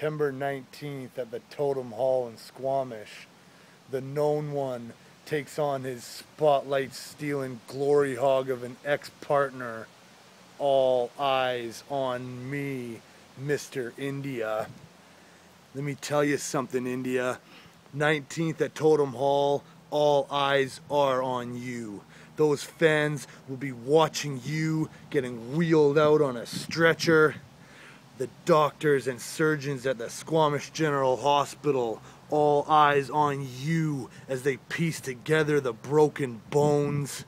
September 19th at the Totem Hall in Squamish, the Known One takes on his spotlight-stealing glory hog of an ex-partner. All eyes on me, Mr. India. Let me tell you something, India. 19th at Totem Hall, all eyes are on you. Those fans will be watching you getting wheeled out on a stretcher. The doctors and surgeons at the Squamish General Hospital, all eyes on you as they piece together the broken bones.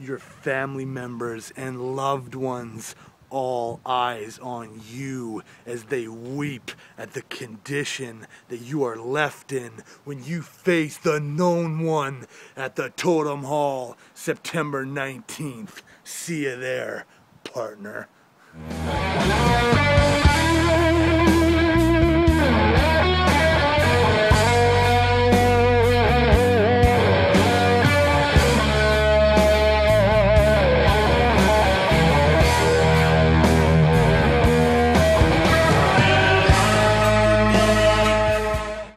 Your family members and loved ones, all eyes on you as they weep at the condition that you are left in when you face the Known One at the Totem Hall, September 19th. See you there, partner.